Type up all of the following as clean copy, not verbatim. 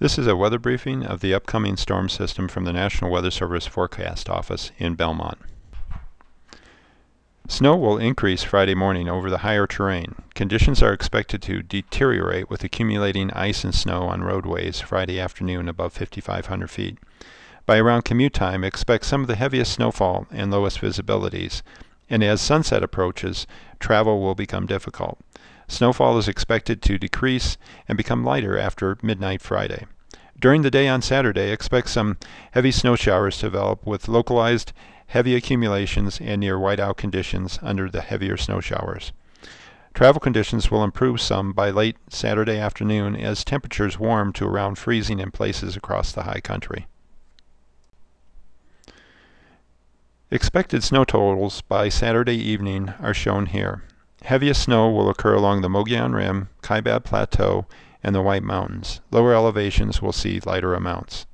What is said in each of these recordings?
This is a weather briefing of the upcoming storm system from the National Weather Service Forecast Office in Belmont. Snow will increase Friday morning over the higher terrain. Conditions are expected to deteriorate with accumulating ice and snow on roadways Friday afternoon above 5,500 feet. By around commute time, expect some of the heaviest snowfall and lowest visibilities, and as sunset approaches, travel will become difficult. Snowfall is expected to decrease and become lighter after midnight Friday. During the day on Saturday, expect some heavy snow showers to develop with localized heavy accumulations and near whiteout conditions under the heavier snow showers. Travel conditions will improve some by late Saturday afternoon as temperatures warm to around freezing in places across the high country. Expected snow totals by Saturday evening are shown here. Heaviest snow will occur along the Mogollon Rim, Kaibab Plateau, and the White Mountains. Lower elevations will see lighter amounts.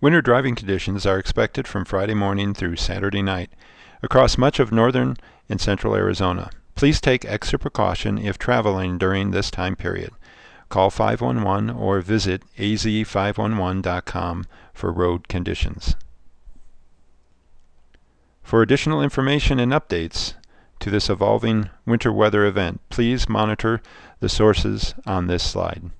Winter driving conditions are expected from Friday morning through Saturday night across much of northern and central Arizona. Please take extra precaution if traveling during this time period. Call 511 or visit az511.com for road conditions. For additional information and updates to this evolving winter weather event, please monitor the sources on this slide.